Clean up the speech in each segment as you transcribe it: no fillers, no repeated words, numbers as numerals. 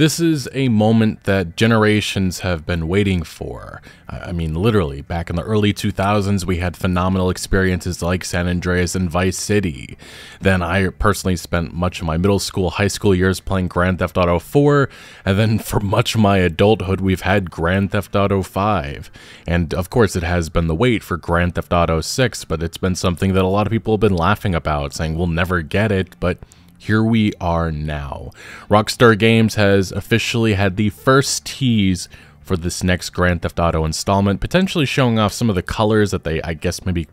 This is a moment that generations have been waiting for. I mean, literally, back in the early 2000s, we had phenomenal experiences like San Andreas and Vice City. Then I personally spent much of my middle school, high school years playing Grand Theft Auto 4, and then for much of my adulthood, we've had Grand Theft Auto 5. And of course, it has been the wait for Grand Theft Auto 6, but it's been something that a lot of people have been laughing about, saying we'll never get it, but here we are now. Rockstar Games has officially had the first tease for this next Grand Theft Auto installment, potentially showing off some of the colors that they, I guess, maybe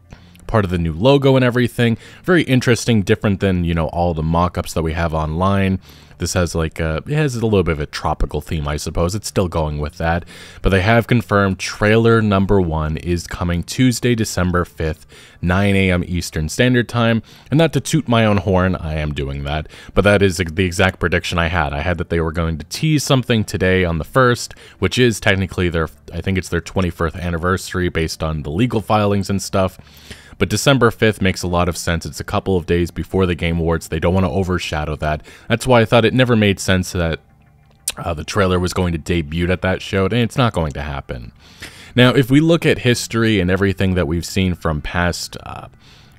part of the new logo and everything. Very interesting, different than, you know, all the mock-ups that we have online. This has like a, it has a little bit of a tropical theme, I suppose. It's still going with that. But they have confirmed trailer number 1 is coming Tuesday, December 5th, 9 a.m. Eastern Standard Time. And not to toot my own horn, I am doing that, but that is the exact prediction I had. I had that they were going to tease something today on the 1st, which is technically their, I think it's their 21st anniversary based on the legal filings and stuff. But December 5th makes a lot of sense. It's a couple of days before the Game Awards. They don't want to overshadow that. That's why I thought it never made sense that the trailer was going to debut at that show, and it's not going to happen. Now, if we look at history and everything that we've seen from past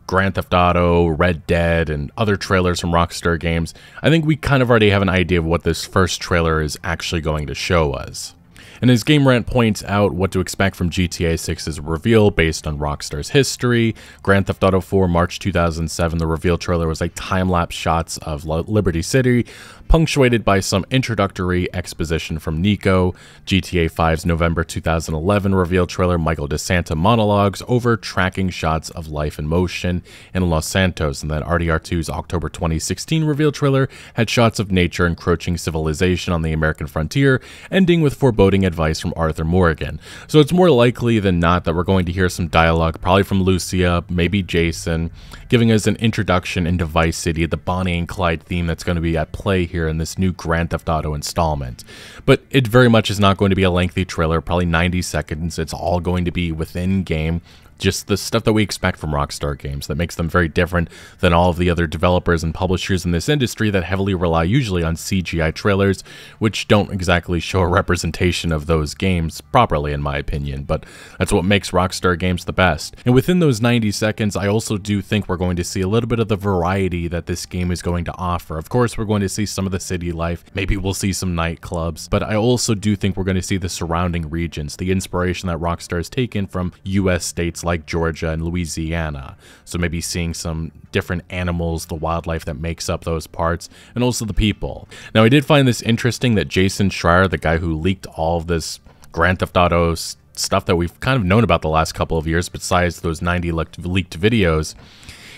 Grand Theft Auto, Red Dead, and other trailers from Rockstar Games, I think we kind of already have an idea of what this first trailer is actually going to show us. And as Game Rant points out, what to expect from GTA 6's reveal based on Rockstar's history. Grand Theft Auto 4, March 2007, the reveal trailer was like time-lapse shots of Liberty City, punctuated by some introductory exposition from Nico. GTA 5's November 2011 reveal trailer, Michael DeSanta monologues over tracking shots of life in motion in Los Santos. And then RDR2's October 2016 reveal trailer had shots of nature encroaching civilization on the American frontier, ending with foreboding advice from Arthur Morgan. So it's more likely than not that we're going to hear some dialogue, probably from Lucia, maybe Jason, giving us an introduction into Vice City, the Bonnie and Clyde theme that's going to be at play here in this new Grand Theft Auto installment. But it very much is not going to be a lengthy trailer, probably 90 seconds. It's all going to be within game. Just the stuff that we expect from Rockstar Games that makes them very different than all of the other developers and publishers in this industry that heavily rely usually on CGI trailers, which don't exactly show a representation of those games properly, in my opinion, but that's what makes Rockstar Games the best. And within those 90 seconds, I also do think we're going to see a little bit of the variety that this game is going to offer. Of course, we're going to see some of the city life, maybe we'll see some nightclubs, but I also do think we're going to see the surrounding regions, the inspiration that Rockstar has taken from US states like Georgia and Louisiana. So maybe seeing some different animals, the wildlife that makes up those parts, and also the people. Now, I did find this interesting that Jason Schreier, the guy who leaked all of this Grand Theft Auto stuff that we've kind of known about the last couple of years, besides those 90 leaked videos,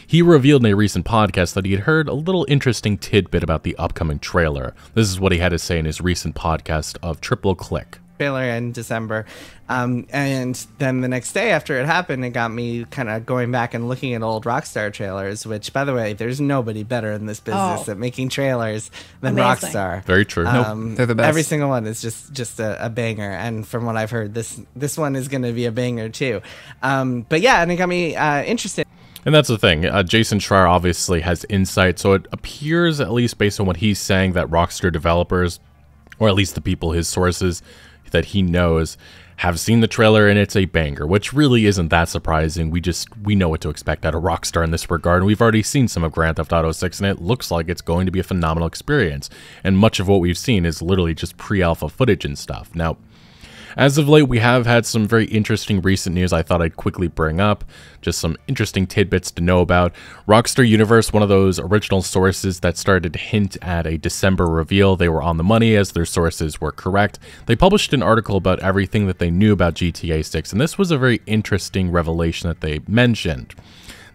he revealed in a recent podcast that he had heard a little interesting tidbit about the upcoming trailer. This is what he had to say in his recent podcast of Triple Click. Trailer in December, and then the next day after it happened, it got me kind of going back and looking at old Rockstar trailers, which, by the way, there's nobody better in this business at making trailers than Rockstar. Very true. Nope, they're the best. Every single one is just a banger, and from what I've heard, this one is going to be a banger too. But yeah, and it got me interested. And that's the thing, Jason Schreier obviously has insight, so it appears, at least based on what he's saying, that Rockstar developers, or at least the people, his sources, that he knows have seen the trailer, and it's a banger, which really isn't that surprising. We know what to expect out of Rockstar in this regard, and we've already seen some of Grand Theft Auto 6, and it looks like it's going to be a phenomenal experience, and much of what we've seen is literally just pre-alpha footage and stuff. Now, as of late, we have had some very interesting recent news I thought I'd quickly bring up, just some interesting tidbits to know about. Rockstar Universe, one of those original sources that started to hint at a December reveal, they were on the money as their sources were correct. They published an article about everything that they knew about GTA 6, and this was a very interesting revelation that they mentioned.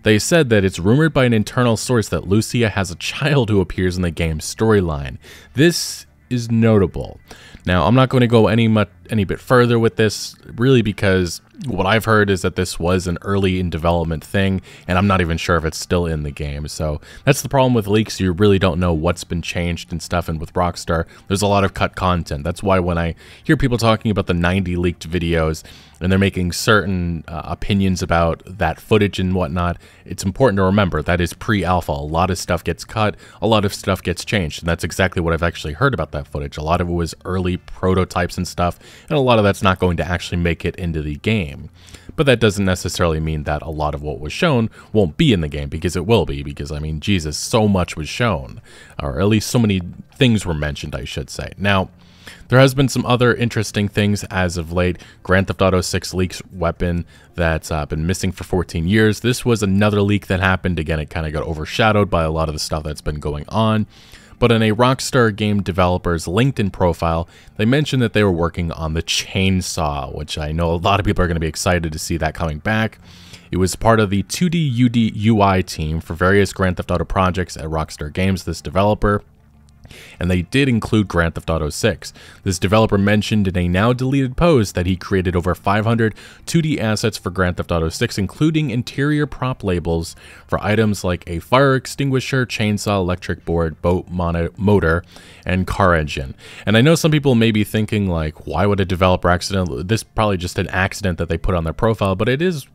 They said that it's rumored by an internal source that Lucia has a child who appears in the game's storyline. This is notable. Now, I'm not going to go any much any bit further with this, really, because what I've heard is that this was an early in development thing, and I'm not even sure if it's still in the game. So that's the problem with leaks. You really don't know what's been changed and stuff. And with Rockstar, there's a lot of cut content. That's why when I hear people talking about the 90 leaked videos and they're making certain opinions about that footage and whatnot, it's important to remember that is pre-alpha. A lot of stuff gets cut, a lot of stuff gets changed, and that's exactly what I've actually heard about that footage. A lot of it was early prototypes and stuff, and a lot of that's not going to actually make it into the game. But that doesn't necessarily mean that a lot of what was shown won't be in the game, because it will be, because, I mean, Jesus, so much was shown, or at least so many things were mentioned, I should say. Now, there has been some other interesting things as of late. Grand Theft Auto 6 leaks weapon that's been missing for 14 years. This was another leak that happened. Again, it kind of got overshadowed by a lot of the stuff that's been going on. But in a Rockstar game developer's LinkedIn profile, they mentioned that they were working on the chainsaw, which I know a lot of people are going to be excited to see that coming back. It was part of the 2D UI team for various Grand Theft Auto projects at Rockstar Games, this developer. And they did include Grand Theft Auto 6. This developer mentioned in a now deleted post that he created over 500 2D assets for Grand Theft Auto 6, including interior prop labels for items like a fire extinguisher, chainsaw, electric board, boat motor, and car engine. And I know some people may be thinking, like, why would a developer accidentally, this probably just an accident that they put on their profile, but it is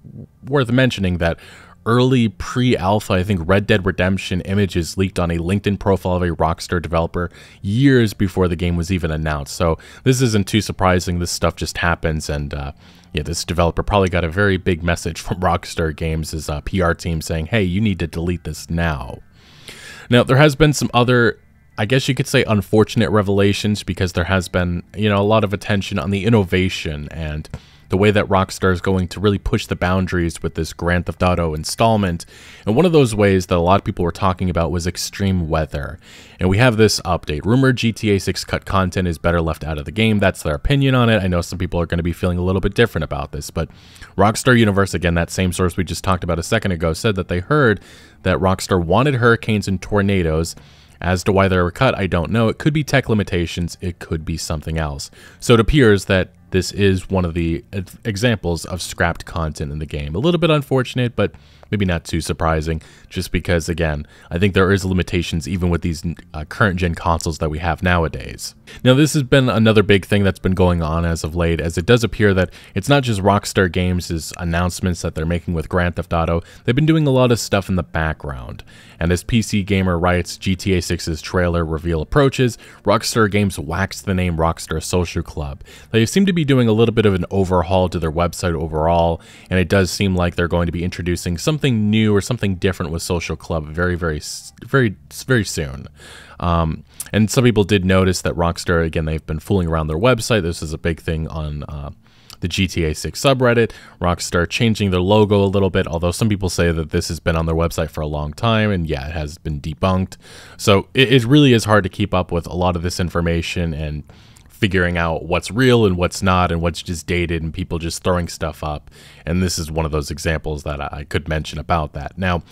worth mentioning that early pre-alpha, I think, Red Dead Redemption images leaked on a LinkedIn profile of a Rockstar developer years before the game was even announced. So this isn't too surprising. This stuff just happens, and yeah, this developer probably got a very big message from Rockstar Games' PR team saying, hey, you need to delete this now. Now, there has been some other, I guess you could say, unfortunate revelations, because there has been, you know, a lot of attention on the innovation and the way that Rockstar is going to really push the boundaries with this Grand Theft Auto installment. And one of those ways that a lot of people were talking about was extreme weather. And we have this update. Rumored GTA 6 cut content is better left out of the game. That's their opinion on it. I know some people are going to be feeling a little bit different about this, but Rockstar Universe, again, that same source we just talked about a second ago, said that they heard that Rockstar wanted hurricanes and tornadoes. As to why they were cut, I don't know. It could be tech limitations. It could be something else. So it appears that this is one of the examples of scrapped content in the game. A little bit unfortunate, but maybe not too surprising, just because, again, I think there is limitations even with these current-gen consoles that we have nowadays. Now, this has been another big thing that's been going on as of late, as it does appear that it's not just Rockstar Games' announcements that they're making with Grand Theft Auto. They've been doing a lot of stuff in the background. And as PC Gamer writes, GTA 6's trailer reveal approaches, Rockstar Games waxed the name Rockstar Social Club. They seem to be doing a little bit of an overhaul to their website overall, and it does seem like they're going to be introducing something new or something different with Social Club very, very soon. And some people did notice that Rockstar, again, they've been fooling around their website. This is a big thing on the GTA 6 subreddit. Rockstar changing their logo a little bit, although some people say that this has been on their website for a long time, and yeah, it has been debunked. So it really is hard to keep up with a lot of this information and figuring out what's real and what's not and what's just dated and people just throwing stuff up. And this is one of those examples that I could mention about that. Now,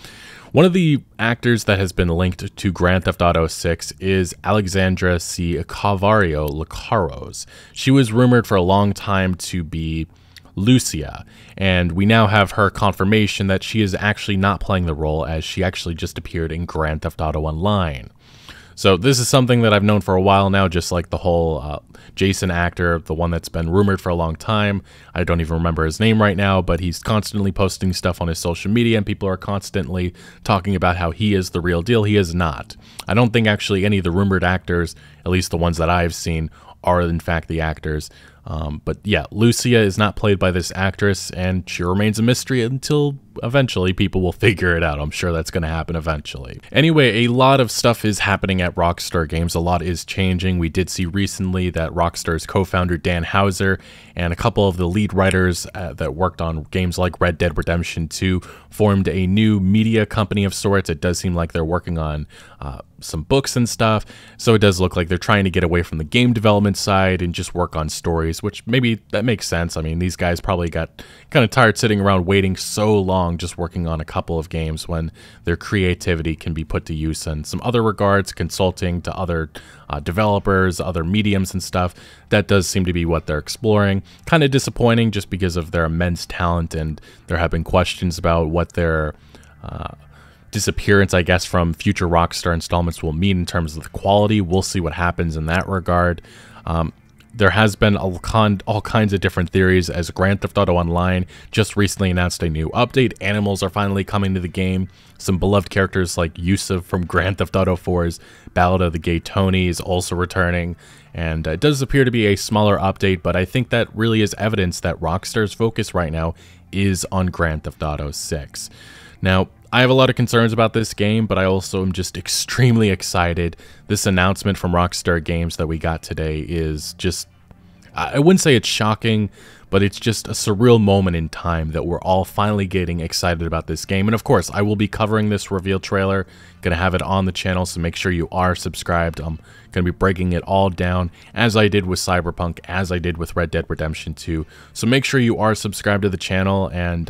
one of the actors that has been linked to Grand Theft Auto 6 is Alexandra C. Cavario-Licaros. She was rumored for a long time to be Lucia, and we now have her confirmation that she is actually not playing the role, as she actually just appeared in Grand Theft Auto Online. So this is something that I've known for a while now, just like the whole Jason actor, the one that's been rumored for a long time. I don't even remember his name right now, but he's constantly posting stuff on his social media, and people are constantly talking about how he is the real deal. He is not. I don't think actually any of the rumored actors, at least the ones that I've seen, are in fact the actors. But yeah, Lucia is not played by this actress, and she remains a mystery until eventually people will figure it out. I'm sure that's going to happen eventually. Anyway, a lot of stuff is happening at Rockstar Games. A lot is changing. We did see recently that Rockstar's co-founder Dan Houser and a couple of the lead writers that worked on games like Red Dead Redemption 2 formed a new media company of sorts. It does seem like they're working on some books and stuff, so it does look like they're trying to get away from the game development side and just work on stories, which maybe that makes sense. I mean, these guys probably got kind of tired sitting around waiting so long just working on a couple of games when their creativity can be put to use in some other regards, consulting to other developers, other mediums and stuff. That does seem to be what they're exploring. Kind of disappointing just because of their immense talent, and there have been questions about what their disappearance, I guess, from future Rockstar installments will mean in terms of the quality. We'll see what happens in that regard. There has been all kinds of different theories, as Grand Theft Auto Online just recently announced a new update. Animals are finally coming to the game. Some beloved characters like Yusuf from Grand Theft Auto 4's Ballad of the Gay Tony is also returning. And it does appear to be a smaller update, but I think that really is evidence that Rockstar's focus right now is on Grand Theft Auto 6. Now, I have a lot of concerns about this game, but I also am just extremely excited. This announcement from Rockstar Games that we got today is just, I wouldn't say it's shocking, but it's just a surreal moment in time that we're all finally getting excited about this game. And of course, I will be covering this reveal trailer. Gonna have it on the channel, so make sure you are subscribed. I'm gonna be breaking it all down, as I did with Cyberpunk, as I did with Red Dead Redemption 2. So make sure you are subscribed to the channel, and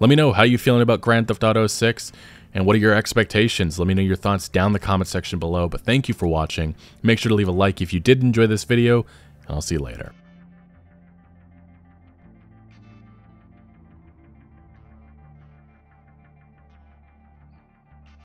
let me know how you're feeling about Grand Theft Auto 6. And what are your expectations? Let me know your thoughts down in the comment section below. But thank you for watching. Make sure to leave a like if you did enjoy this video, and I'll see you later.